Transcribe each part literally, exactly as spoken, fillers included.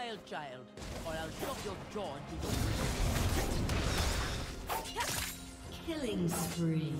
smile, child, or I'll shove your jaw into your... Killing spree.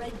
Red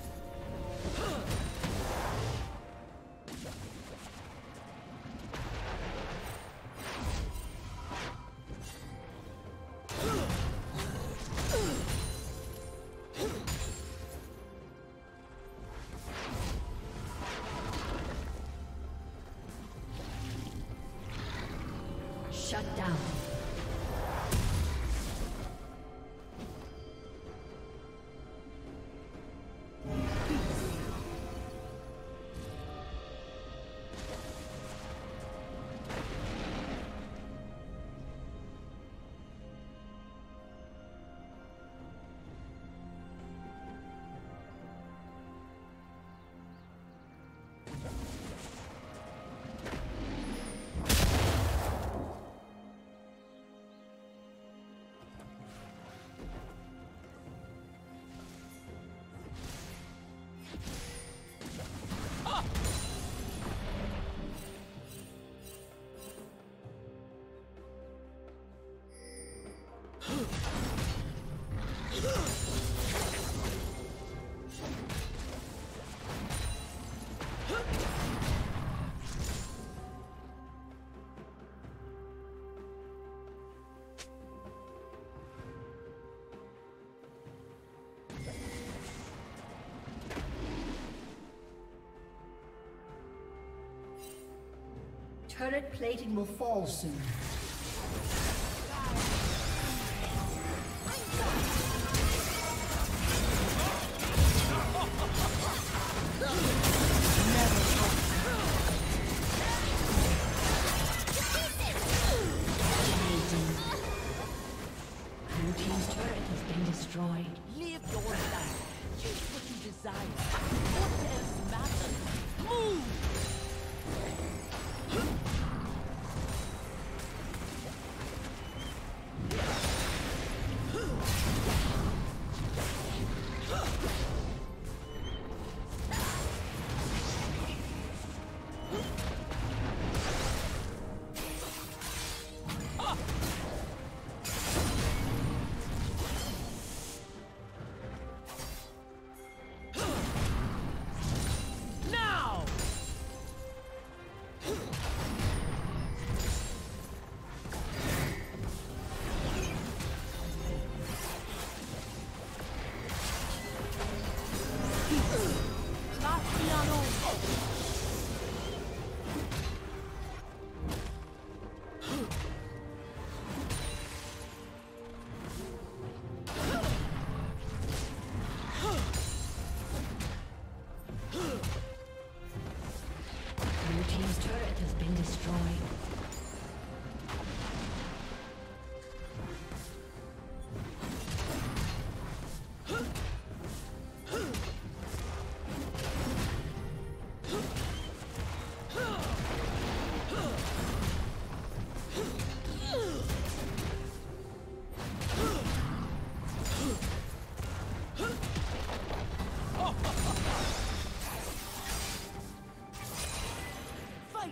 Shut down. Yeah. Turret plating will fall soon.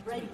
Red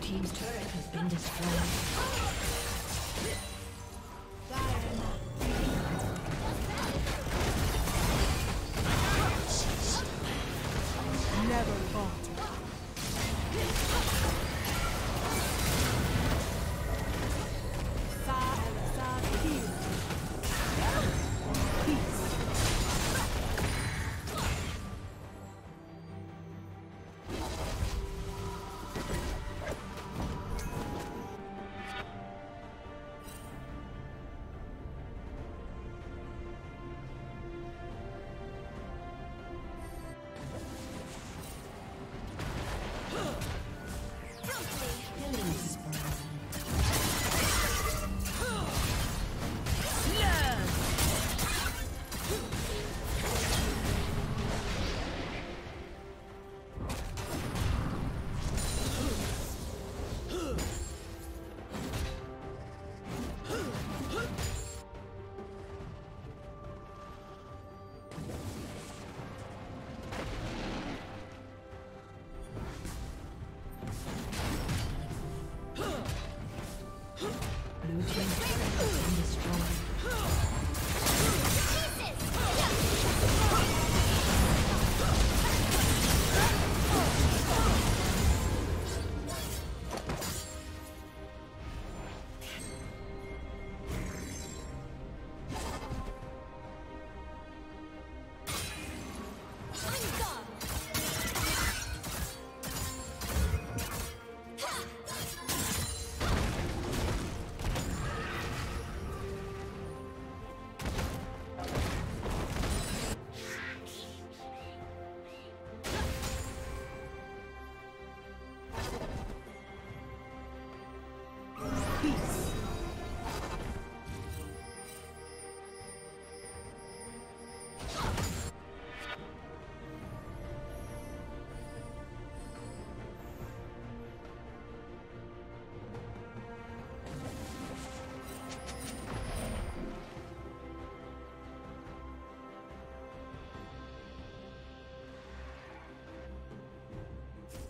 Team's turret has been destroyed.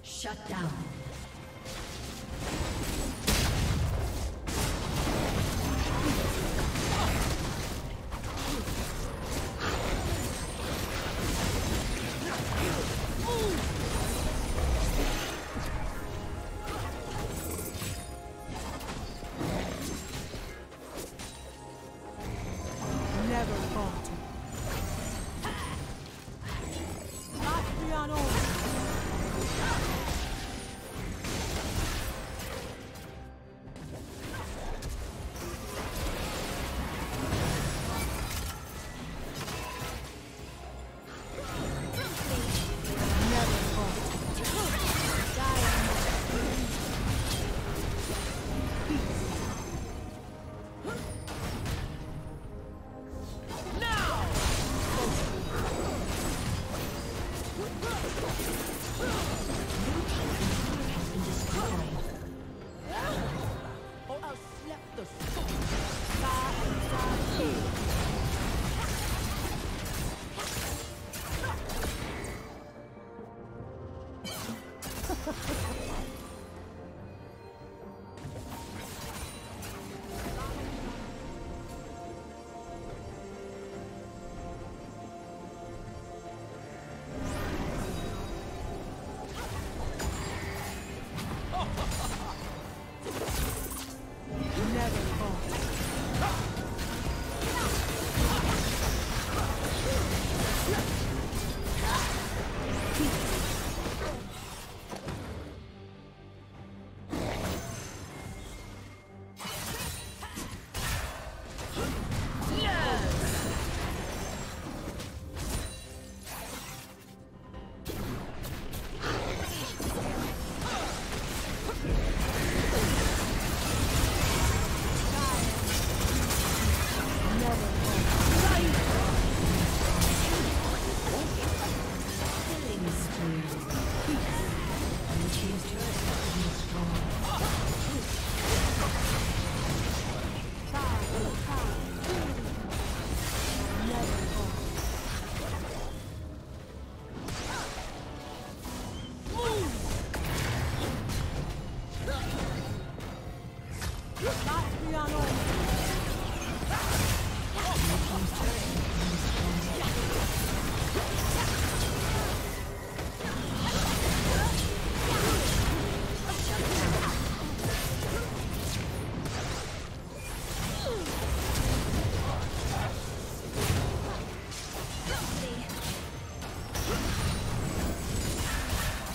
Shut down.